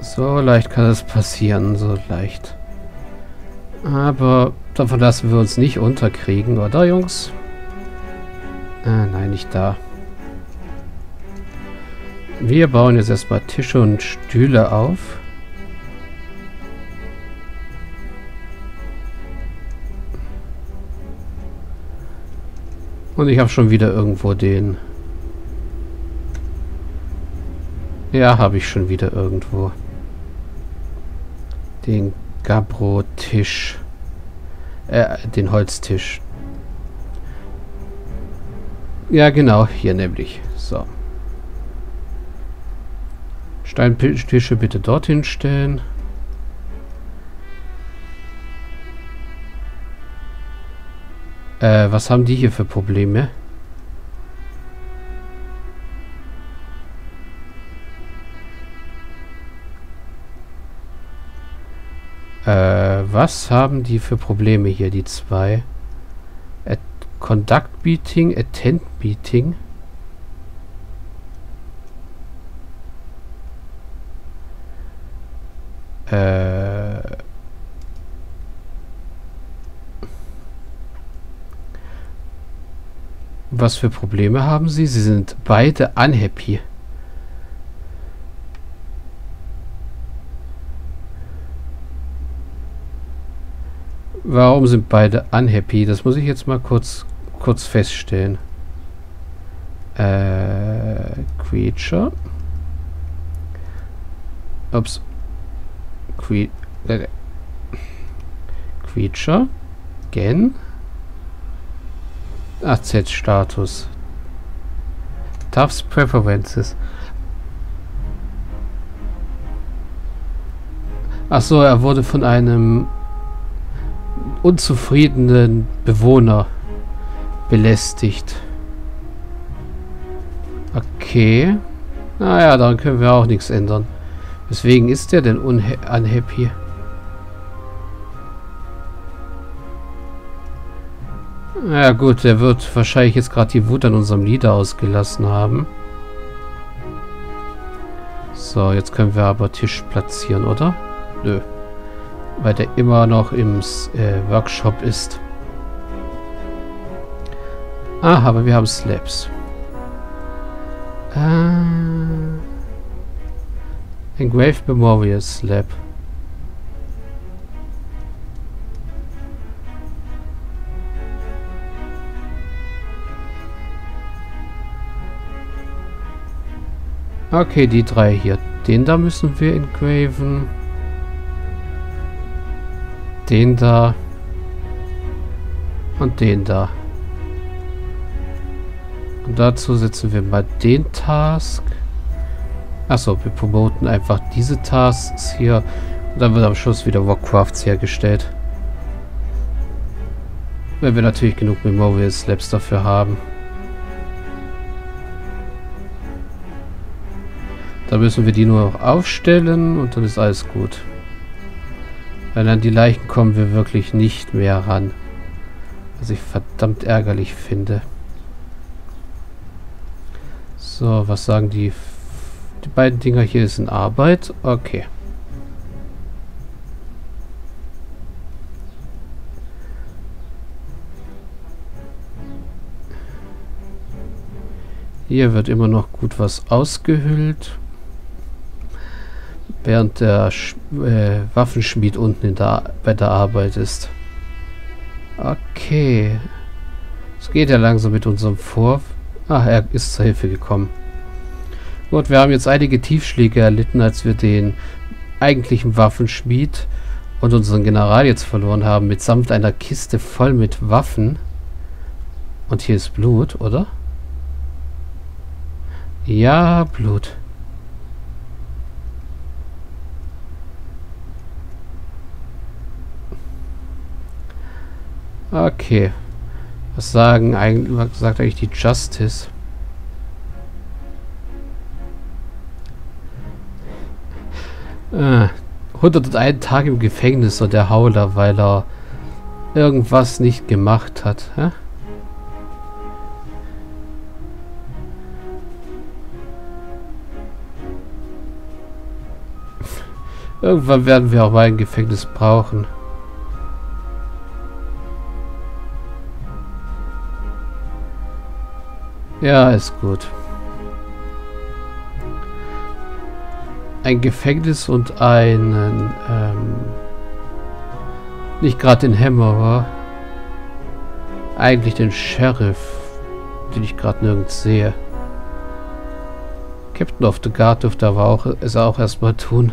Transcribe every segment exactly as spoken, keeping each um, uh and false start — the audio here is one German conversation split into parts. So leicht kann das passieren, so leicht. Aber davon lassen wir uns nicht unterkriegen, oder Jungs? Ah, nein, nicht da. Wir bauen jetzt erstmal Tische und Stühle auf. Und ich habe schon wieder irgendwo den. Ja, habe ich schon wieder irgendwo. Den Gabbro-Tisch. Äh, den Holztisch. Ja, genau, hier nämlich. So. Steintische bitte dorthin stellen. Äh, was haben die hier für Probleme? Äh, was haben die für Probleme hier, die zwei? At Conduct Meeting, Attend Meeting. Äh. Was für Probleme haben sie? Sie sind beide unhappy. Warum sind beide unhappy? Das muss ich jetzt mal kurz, kurz feststellen. Äh, Creature. Ups. Cre äh, Creature. Gen. A Z-Status. Tufts Preferences. Achso, er wurde von einem unzufriedenen Bewohner belästigt. Okay. Naja, daran können wir auch nichts ändern. Weswegen ist der denn unhappy? Ja gut, der wird wahrscheinlich jetzt gerade die Wut an unserem Leader ausgelassen haben. So, jetzt können wir aber Tisch platzieren, oder? Nö. Weil der immer noch im äh, Workshop ist. Ah, aber wir haben Slabs. Ah. Engraved Memorial Slab. Okay, die drei hier. Den da müssen wir engraven. Den da. Und den da. Und dazu setzen wir mal den Task. Achso, wir promoten einfach diese Tasks hier. Und dann wird am Schluss wieder Warcrafts hergestellt. Wenn wir natürlich genug Memorial Slabs dafür haben. Da müssen wir die nur noch aufstellen und dann ist alles gut. Weil an die Leichen kommen wir wirklich nicht mehr ran. Was ich verdammt ärgerlich finde. So, was sagen die? Die beiden Dinger hier sind in Arbeit. Okay. Hier wird immer noch gut was ausgehüllt. Während der Sch äh, Waffenschmied unten in der bei der Arbeit ist. Okay. Es geht ja langsam mit unserem Vorf. Ach, er ist zur Hilfe gekommen. Gut, wir haben jetzt einige Tiefschläge erlitten, als wir den eigentlichen Waffenschmied und unseren General jetzt verloren haben, mitsamt einer Kiste voll mit Waffen. Und hier ist Blut, oder? Ja, Blut. Okay. Was sagen eigentlich, was sagt eigentlich die Justice? Äh, hunderteins Tage im Gefängnis und der Hauler, weil er irgendwas nicht gemacht hat. Hä? Irgendwann werden wir auch mal ein Gefängnis brauchen. Ja, ist gut. Ein Gefängnis und einen, ähm, nicht gerade den Hämmerer, eigentlich den Sheriff, den ich gerade nirgends sehe. Captain of the Guard dürfte aber auch, es auch erstmal tun.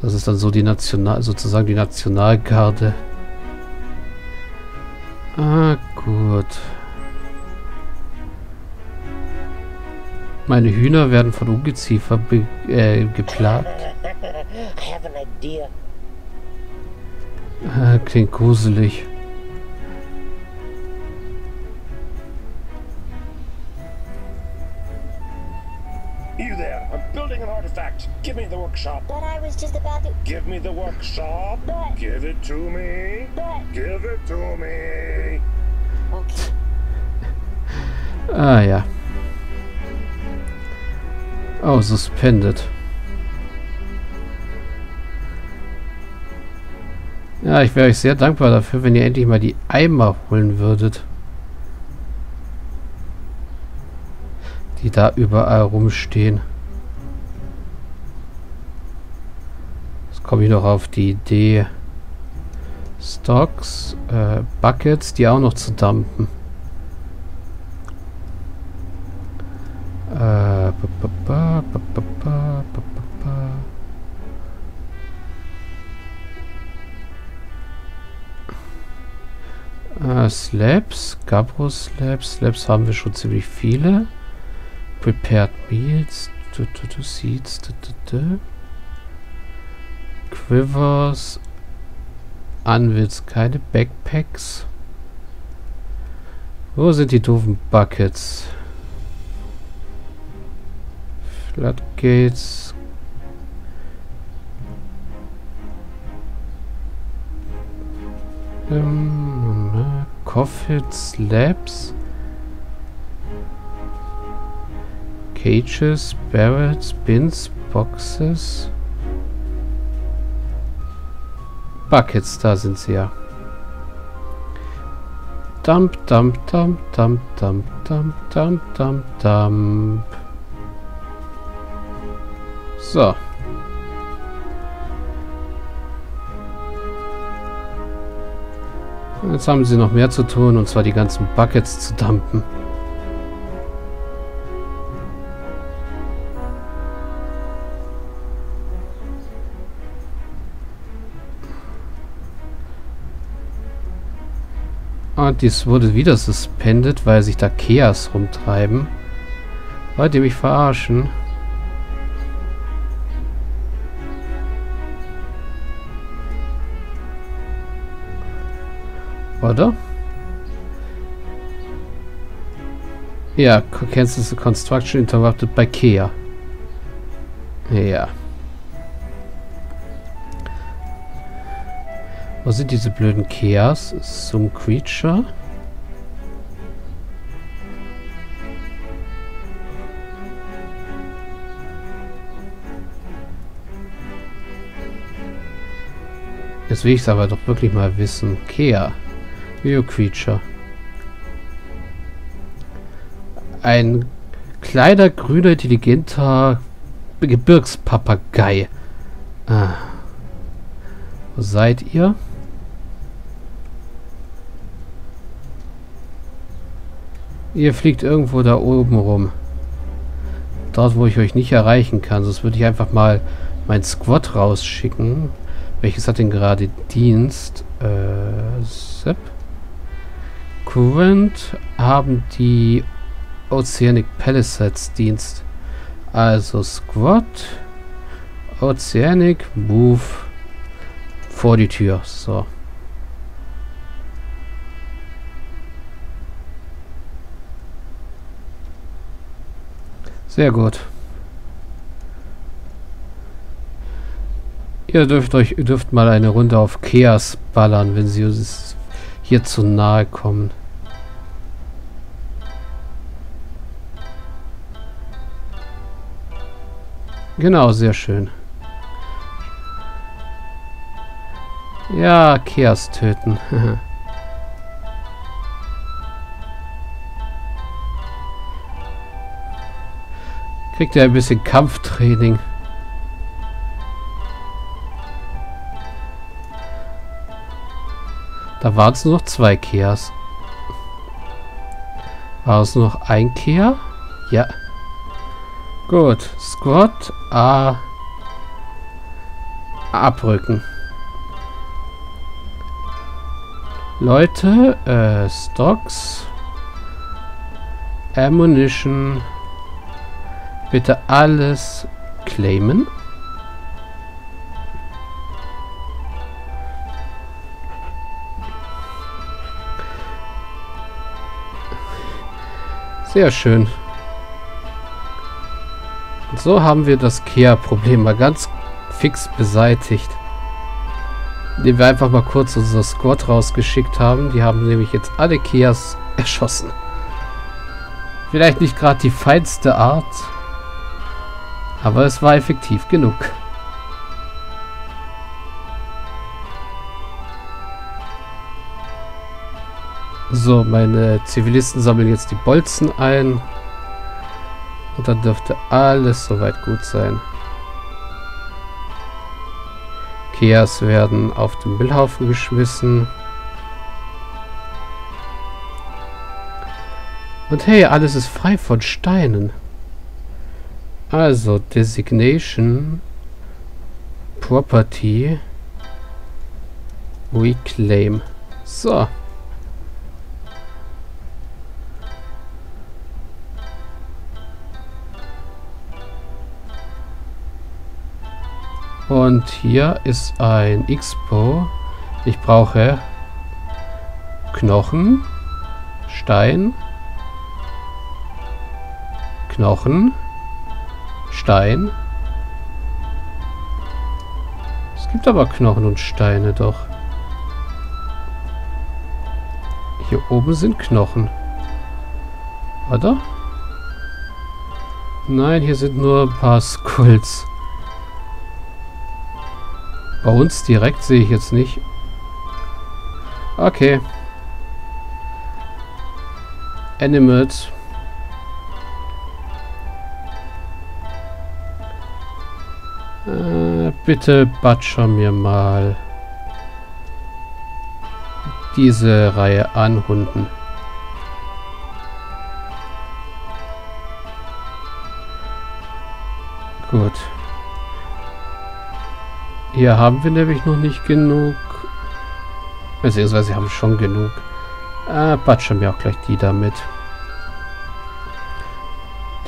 Das ist dann so die National, sozusagen die Nationalgarde. Ah, gut. Meine Hühner werden von Ungeziefer äh, geplagt. Ah, klingt gruselig. You there, I'm building an artifact. Give me the workshop. But I was just about to... Give me the workshop. But... Give it to me. But... Give it to me. Okay. Ah, ja. Oh, suspended. Ja, ich wäre euch sehr dankbar dafür, wenn ihr endlich mal die Eimer holen würdet. Die da überall rumstehen. Jetzt komme ich noch auf die Idee. Stocks, äh, Buckets, die auch noch zu dumpen. Äh, Uh, Slabs, Gabbro Slabs, Slabs haben wir schon ziemlich viele. Prepared Meals, du, du, du, Seeds, du, du, du. Quivers, Anvils, keine Backpacks. Wo sind die doofen Buckets? Floodgates. Ähm, ne? Coffin, Slabs, Cages, Barrels, Bins, Boxes, Buckets, da sind sie ja. Dump, dump, dump, dump, dump, dump, dump, dump, dump. So. Jetzt haben sie noch mehr zu tun, und zwar die ganzen Buckets zu dumpen. Und dies wurde wieder suspendet, weil sich da Keas rumtreiben. Wollt ihr mich verarschen? Oder? Ja, cancels the construction interrupted by Kea. Ja. Wo sind diese blöden Keas? Some creature? Jetzt will ich es aber doch wirklich mal wissen. Kea. New Creature. Ein kleiner, grüner, intelligenter Gebirgspapagei. Ah. Wo seid ihr? Ihr fliegt irgendwo da oben rum. Dort, wo ich euch nicht erreichen kann. Sonst würde ich einfach mal mein Squad rausschicken. Welches hat denn gerade Dienst? Äh, Sepp? Current haben die Oceanic Palisades Dienst. Also Squad, Oceanic, Move, vor die Tür. So. Sehr gut. Ihr dürft euch dürft mal eine Runde auf Keas ballern, wenn sie es hier zu nahe kommen. Genau, sehr schön. Ja, Keas töten. Kriegt er ein bisschen Kampftraining. Da waren es nur noch zwei Keas. War es nur noch ein Kea? Ja. Gut. Squat. A. Abrücken. Leute. Äh, Stocks. Ammunition. Bitte alles claimen. Sehr schön. Und so haben wir das Kea-Problem mal ganz fix beseitigt. Indem wir einfach mal kurz unser Squad rausgeschickt haben. Die haben nämlich jetzt alle Keas erschossen. Vielleicht nicht gerade die feinste Art. Aber es war effektiv genug. So, meine Zivilisten sammeln jetzt die Bolzen ein. Und dann dürfte alles soweit gut sein. Keas werden auf den Müllhaufen geschmissen. Und hey, alles ist frei von Steinen. Also, Designation, Property, Reclaim. So. Und hier ist ein Expo. Ich brauche Knochen, Stein, Knochen. Stein. Es gibt aber Knochen und Steine doch. Hier oben sind Knochen. Oder? Nein, hier sind nur ein paar Skulls. Bei uns direkt sehe ich jetzt nicht. Okay. Animals. Bitte batscher mir mal diese Reihe an Hunden. Gut. Hier haben wir nämlich noch nicht genug. Beziehungsweise wir haben schon genug. Äh, batscher mir auch gleich die damit.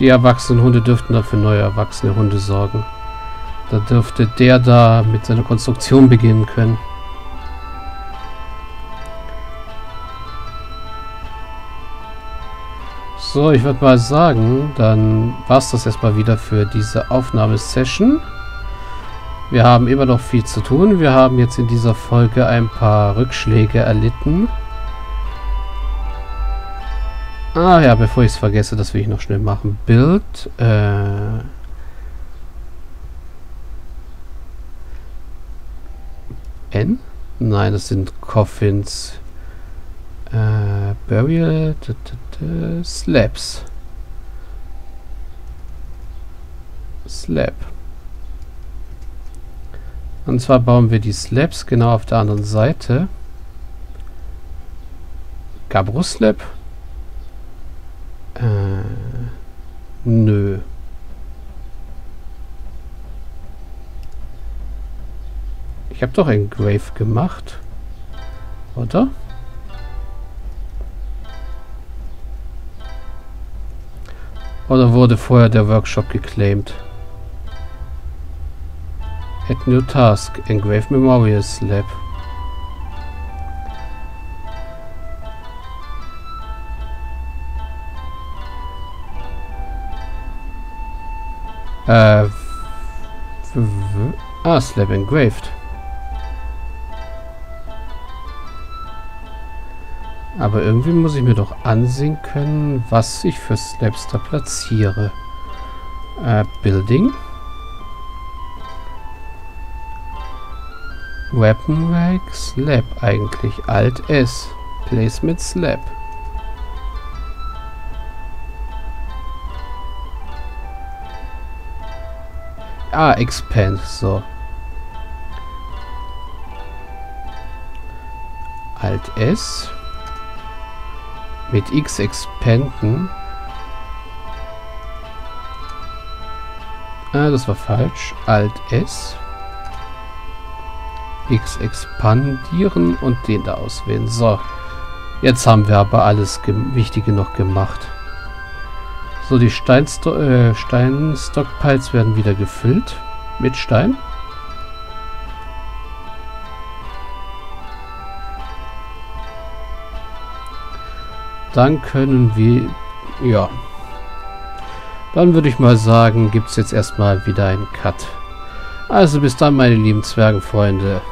Die erwachsenen Hunde dürften dann für neue erwachsene Hunde sorgen. Da dürfte der da mit seiner Konstruktion beginnen können. So, ich würde mal sagen, dann war es das erstmal wieder für diese Aufnahmesession. Wir haben immer noch viel zu tun. Wir haben jetzt in dieser Folge ein paar Rückschläge erlitten. Ah ja, bevor ich es vergesse, das will ich noch schnell machen. Bild, äh... N? Nein, das sind Coffins. Äh, Burial. D, d, d, Slabs. Slab. Und zwar bauen wir die Slabs genau auf der anderen Seite. Gabro Slab? Äh, nö. Ich habe doch einen Grave gemacht, oder? Oder wurde vorher der Workshop geclaimed? Add new task, Engrave Memorial Slab. Äh, ah, Slab Engraved. Aber irgendwie muss ich mir doch ansehen können, was ich für Slabs da platziere. Äh, Building. Weapon Rack, Slap eigentlich. Alt S. Place mit Slap. Ah, Expand, so. Alt S. Mit X expanden. Ah, das war falsch. Alt S. X expandieren und den da auswählen. So. Jetzt haben wir aber alles Wichtige noch gemacht. So, die Steinsto äh, Steinstockpiles werden wieder gefüllt mit Stein. Dann können wir, ja, dann würde ich mal sagen, gibt es jetzt erstmal wieder einen Cut. Also bis dann, meine lieben Zwergenfreunde.